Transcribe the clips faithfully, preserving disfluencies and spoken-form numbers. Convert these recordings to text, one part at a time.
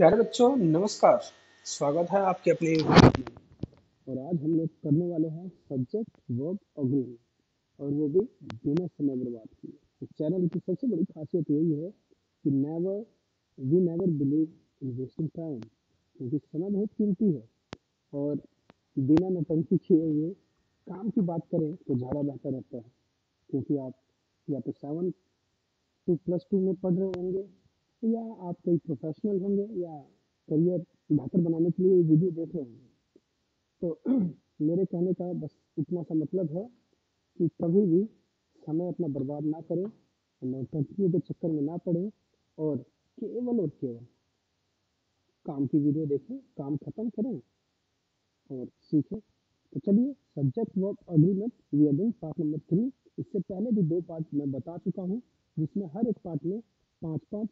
प्यारे बच्चों नमस्कार, स्वागत है आपके अपने YouTube में। और आज हम लोग करने वाले हैं सब्जेक्ट वर्ब अग्री, और वो भी बिना समय बर्बाद किए। चैनल की सबसे बड़ी खासियत यही है कि never we never believe in wasting time, क्योंकि समय बहुत कीमती है और बिना नौटंकी किए हुए काम की बात करें तो ज़्यादा बेहतर रहता है। क्योंकि आप या तो सेवन टू प्लस टू में पढ़ रहे होंगे या आप कोई प्रोफेशनल होंगे या करियर बेहतर बनाने के लिए वीडियो देख रहे होंगे। तो मेरे कहने का बस इतना सा मतलब है कि कभी भी समय अपना बर्बाद ना करें, नौटंकियों के चक्कर में ना पड़ें और केवल और केवल काम की वीडियो देखें, काम खत्म करें और सीखें। तो चलिए, subject verb agreement we agree part number three. इससे पहले भी दो पार्ट मैं बता चुका हूँ, जिसमें हर एक पार्ट में पाँच पाँच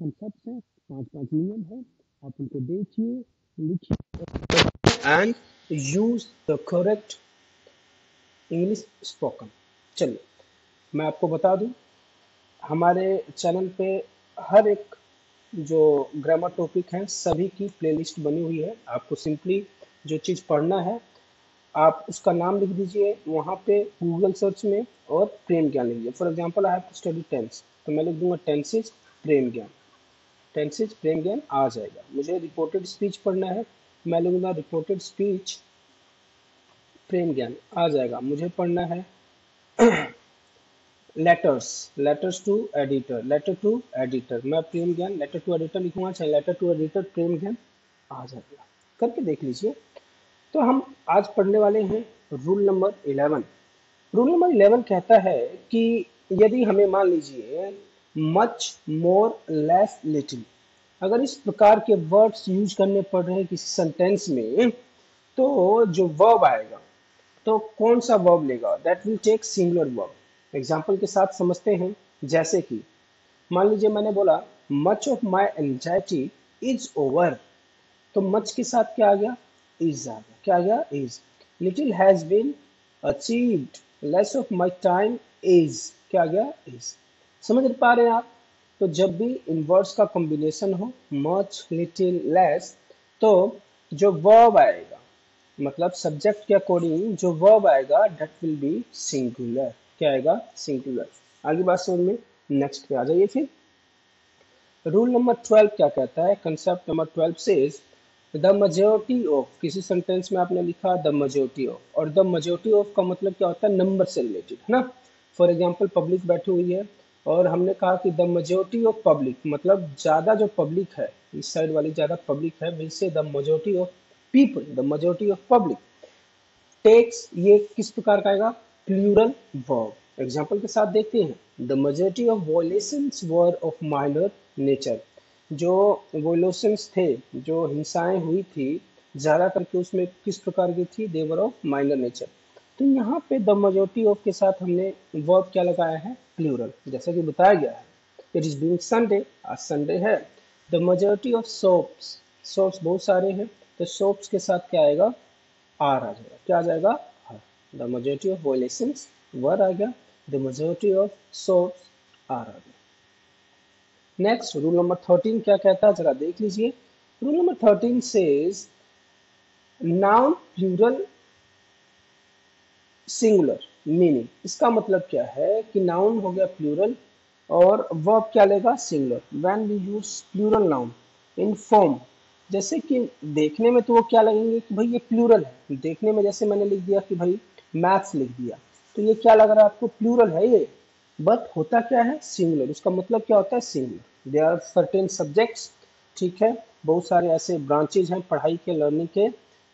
कॉन्सेप्ट है, पांच पांच नियम है। आप उनको देखिए, लिखिए and use the correct English spoken. चलिए मैं आपको बता दूं, हमारे चैनल पे हर एक जो ग्रामर टॉपिक है सभी की प्लेलिस्ट बनी हुई है। आपको सिंपली जो चीज़ पढ़ना है आप उसका नाम लिख दीजिए वहाँ पे गूगल सर्च में और प्रेम ज्ञान लिख दीजिए। For example I have to study tense, तो मैं लिख दूंगा टेंसेज प्रेम ज्ञान, टेंसेज प्रेम ज्ञान आ जाएगा। मुझे रिपोर्टेड स्पीच पढ़ना है, मैं लिखूंगा रिपोर्टेड स्पीच प्रेम ज्ञान आ जाएगा। मुझे पढ़ना है letters, letters to editor, letter to editor, मैं प्रेम ज्ञान लेटर टू एडिटर लिखूंगा, चाहे लेटर टू एडिटर प्रेम ज्ञान आ जाएगा। करके देख लीजिए। तो हम आज पढ़ने वाले हैं rule number eleven. Rule number eleven कहता है कि यदि हमें, मान लीजिए, मच मोर लेस लिटिल, अगर इस प्रकार के वर्ड्स यूज करने पड़ रहे हैं किसी सेंटेंस में, तो जो वर्ब आएगा तो कौन सा वर्ब लेगा, that will take singular verb. Example के साथ समझते हैं। जैसे कि मान लीजिए मैंने बोला much of my anxiety is over, तो मच के साथ क्या आ गया, इज आ गया। क्या आ गया, is. Little has been achieved, less of my time is, क्या आ गया, इज। समझ पा रहे हैं आप? तो जब भी इन वर्ड्स का कॉम्बिनेशन हो मच लिटिल लेस, तो जो वर्ब आएगा, मतलब सब्जेक्ट के अकॉर्डिंग जो वर्ब आएगा दैट विल बी सिंगुलर। क्या आएगा, सिंगुलर। आगे बात समझ में, नेक्स्ट पे आ जाइए। फिर रूल नंबर ट्वेल्व क्या कहता है, concept number twelve says the majority of, किसी सेंटेंस में आपने लिखा द मेजॉरिटी ऑफ, और द मेजॉरिटी ऑफ का मतलब क्या होता है, नंबर से रिलेटेड है ना। फॉर एग्जाम्पल पब्लिक बैठी हुई है और हमने कहा कि द मेजॉरिटी ऑफ पब्लिक, मतलब ज़्यादा जो पब्लिक है, इस साइड वाली ज़्यादा पब्लिक है, वैसे the majority of people, the majority of public takes, ये किस प्रकार का आएगा, प्लूरल वर्ब। एग्जाम्पल के साथ देखते हैं, the majority of violations were of minor nature, जो वॉयलेशंस थे, जो हिंसाएं हुई थी ज़्यादा करके, उसमें किस प्रकार की थी, देवर ऑफ माइनर नेचर। तो यहाँ पे द मेजॉरिटी ऑफ के साथ हमने वर्ब क्या लगाया है, प्लूरल, जैसा कि बताया गया है। इट इज बीइंग संडे, आज संडे है। The majority of soaps, soaps बहुत सारे हैं, तो सोप्स के साथ क्या आएगा, आर आ जाएगा। क्या आ जाएगा, are. The majority of violations were आ गया, the majority of soaps are आ गया। नेक्स्ट रूल नंबर थर्टीन क्या कहता है, जरा देख लीजिए। Rule number thirteen says noun plural singular meaning. इसका मतलब क्या है कि नाउन हो गया प्लूरल और वर्ब क्या लेगा, singular. When we use plural noun in form, जैसे कि देखने में तो वो क्या लगेंगे कि भाई ये प्लूरल है, देखने में जैसे मैंने लिख दिया कि भाई मैथ्स लिख दिया, तो ये क्या लग रहा है आपको, प्लूरल है ये, बट होता क्या है, सिंगुलर। उसका मतलब क्या होता है, singular. There are certain subjects, ठीक है, बहुत सारे ऐसे ब्रांचेज हैं पढ़ाई के, लर्निंग के,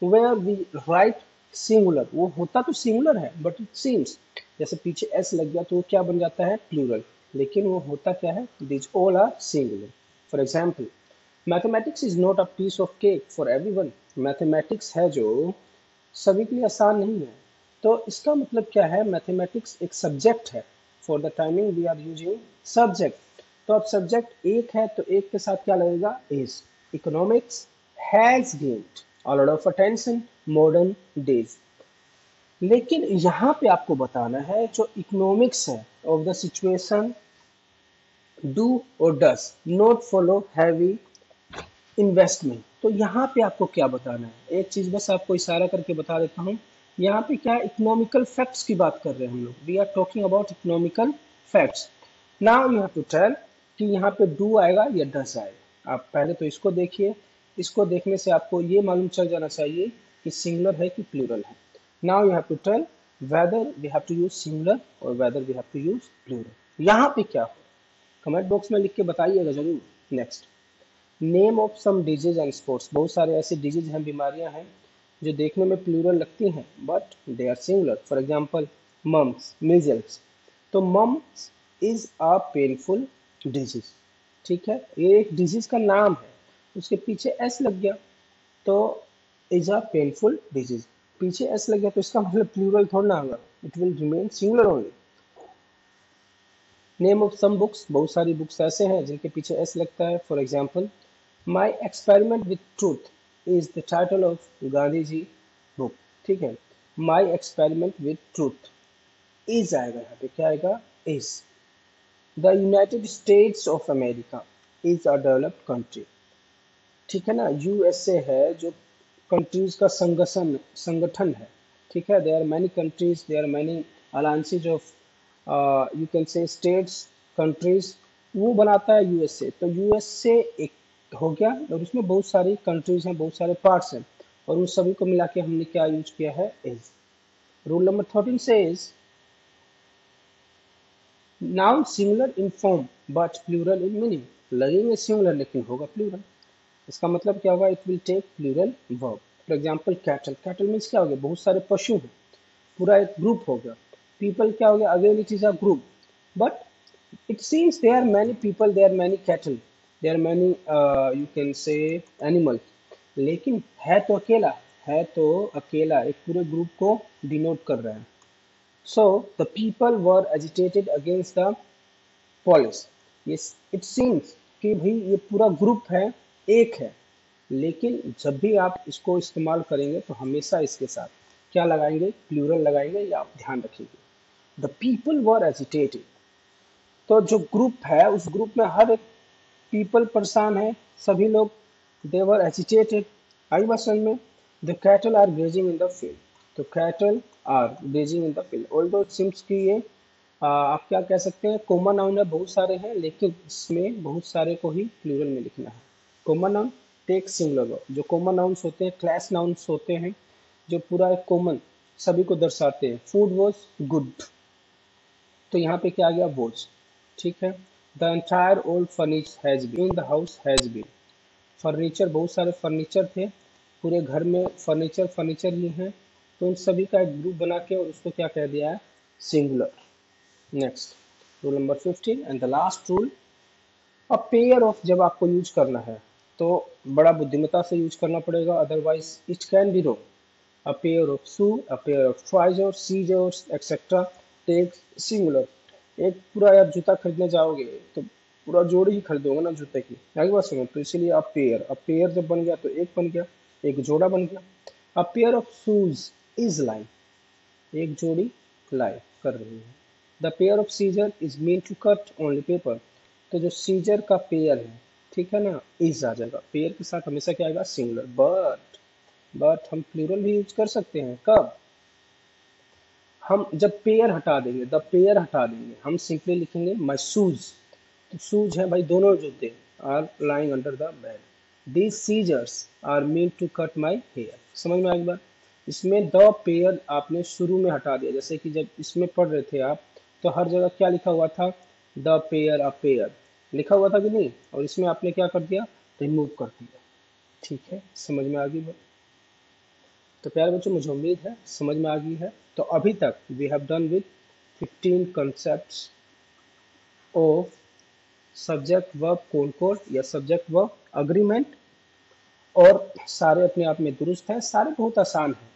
वेयर वी राइट सिंगुलर। वो होता तो सिंगुलर है बट इट सीम्स, जैसे पीछे एस लग गया तो वो क्या बन जाता है, प्लूरल, लेकिन वो होता क्या है, these all are singular. For example mathematics is not a piece of cake for everyone, mathematics है जो सभी के लिए आसान नहीं है। तो इसका मतलब क्या है, मैथमेटिक्स एक सब्जेक्ट है। For the timing we are using subject, तो अब सब्जेक्ट एक है तो एक के साथ क्या लगेगा, is. Economics has gained a lot of attention modern days, लेकिन यहाँ पे आपको बताना है जो इकोनॉमिक्स है ऑफ द सिचुएशन डू और does not follow heavy investment. तो यहाँ पे आपको क्या बताना है, एक चीज़ बस आपको इशारा करके बता देता हूँ, यहाँ पे क्या इकोनॉमिकल फैक्ट्स की बात कर रहे हैं हम लोग। We are talking about economical facts. Now you have to tell कि यहाँ पे डू आएगा या डस आएगा। आप पहले तो इसको देखिए, इसको देखने से आपको ये मालूम चल जाना चाहिए कि सिंगुलर है कि प्लूरल है। Now you have to tell whether we have to use singular और whether we have to use plural. यहाँ पे क्या हो, कमेंट बॉक्स में लिख के बताइएगा जरूर। Next, name of some disease and sports. बहुत सारे ऐसे डिजीज हैं, बीमारियां हैं जो देखने में प्लूरल लगती हैं but they are singular. For example mumps, measles. तो mumps is a painful disease, ठीक है, ये एक डिजीज का नाम है, उसके पीछे एस लग गया तो इज अ पेनफुल डिजीज। पीछे एस लग गया तो इसका मतलब प्लूरल थोड़ा ना होगा, it will remain singular only. Name of some books. बहुत सारी बुक्स ऐसे हैं जिनके पीछे एस लगता है। For example my experiment with truth is the title of Gandhi ji book, ठीक है। My experiment with truth is आएगा, यहाँ पे क्या आएगा, is. The United States of America is a developed country, ठीक है ना। यूएसए है जो कंट्रीज का संगठन संगठन है, ठीक है। They are many countries, they are many alliances of you can say states countries, वो बनाता है यूएसए। तो यूएसए एक हो गया और उसमें बहुत सारी कंट्रीज हैं, बहुत सारे पार्ट्स हैं और उन सभी को मिला के हमने क्या यूज किया है, is. Rule number thirteen says noun singular in form but plural in meaning. लगेंगे सिंगुलर लेकिन होगा प्लूरल, इसका मतलब क्या होगा, it will take plural verb. For example cattle, cattle means क्या हो गया, बहुत सारे पशु हैं, पूरा एक ग्रुप हो गया। पीपल क्या हो गया, again it is a group but it seems they are many people, they are many cattle, there many you can say animal, लेकिन है तो अकेला, है तो अकेला, एक पूरे ग्रुप को डिनोट कर रहा है। So the people were agitated against the police. It seems कि भाई ये पूरा ग्रुप है, एक है, लेकिन जब भी आप इसको इस्तेमाल करेंगे तो हमेशा इसके साथ क्या लगाएंगे, प्लूरल लगाएंगे, या आप ध्यान रखेंगे। द पीपल वर एजिटेटेड, तो जो ग्रुप है उस ग्रुप में हर एक पीपल परेशान है, सभी लोग, देवर एजिटेटेड। आई बात समझ में। The cattle are grazing in the field, तो cattle are grazing in the field. Although it seems कि ये आ, आप क्या कह सकते हैं, कॉमन नाउन है, बहुत सारे हैं, लेकिन इसमें बहुत सारे को ही प्लूरल में लिखना है। Common noun take singular. जो कॉमन नाउन्स होते हैं, क्लास नाउन्स होते हैं, जो पूरा एक कॉमन सभी को दर्शाते हैं। फूड वॉज गुड, तो यहाँ पे क्या आ गया, वॉज, ठीक है। The entire old furniture has been, in the house has been. Furniture, बहुत सारे फर्नीचर थे, पूरे घर में फर्नीचर फर्नीचर ही हैं, तो उन सभी का एक ग्रुप बना के और उसको क्या कह दिया है, singular. Next rule number fifteen and the last rule, a pair of. जब आपको यूज करना है तो बड़ा बुद्धिमत्ता से यूज करना पड़ेगा, otherwise it can be wrong. A pair of shoe, a pair of trouser, scissors etcetera take singular. एक पूरा आप जूता खरीदने जाओगे तो पूरा जोड़ी ही खरीदोगे ना जूते की, आगे बात सुनो। तो इसीलिए आप पेयर, अब पेयर जब बन गया तो एक बन गया, एक जोड़ा बन गया। A pair of shoes is live, एक जोड़ी लाइव कर रही है। The pair of scissor is mean to cut only paper, तो जो सीजर का पेयर है, ठीक है ना, इज आ जाएगा। पेयर के साथ हमेशा क्या आएगा, सिंगुलर। बट बट हम प्लूरल भी यूज कर सकते हैं, कब, हम जब पेयर हटा देंगे, द पेयर हटा देंगे, हम सिंपली लिखेंगे माई शूज, तो शूज है भाई दोनों जूते, are lying under the bed. These scissors are mean to cut my hair. समझ में आई बात। इसमें द पेयर आपने शुरू में हटा दिया, जैसे कि जब इसमें पढ़ रहे थे आप तो हर जगह क्या लिखा हुआ था, द पेयर, अ पेयर लिखा हुआ था कि नहीं, और इसमें आपने क्या कर दिया, रिमूव कर दिया, ठीक है, समझ में आ गई बात। तो प्यारे बच्चों मुझे उम्मीद है समझ में आ गई है। तो अभी तक we have done with fifteen concepts of subject verb concord या सब्जेक्ट वर्ब अग्रीमेंट, और सारे अपने आप में दुरुस्त हैं, सारे बहुत आसान हैं।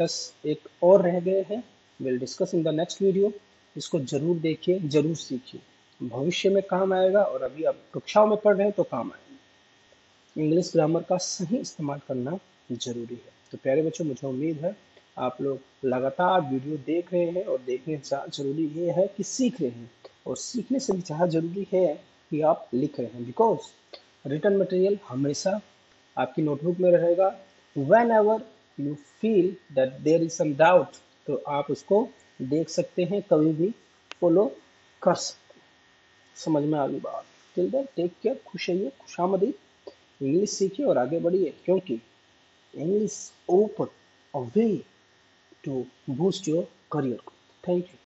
दस एक और रह गए हैं, will discuss in the next video. इसको जरूर देखिए, जरूर सीखिए, भविष्य में काम आएगा, और अभी आप कक्षाओं में पढ़ रहे हैं तो काम आएगा। इंग्लिश ग्रामर का सही इस्तेमाल करना जरूरी है। तो प्यारे बच्चों मुझे उम्मीद है आप लोग लगातार वीडियो देख रहे हैं, और देखने से जरूरी ये है कि सीख रहे हैं, और सीखने से भी ज़्यादा जरूरी है कि आप लिख रहे हैं, बिकॉज रिटर्न मटेरियल हमेशा आपकी नोटबुक में रहेगा। Whenever you feel that there is some doubt, तो आप उसको देख सकते हैं, कभी भी फॉलो कर सकते हैं। समझ में आ गई बात? टिल देन टेक केयर, खुश रहिए, खुशामदीद, इंग्लिश सीखिए और आगे बढ़िए, क्योंकि English open a way to boost your career. Thank you.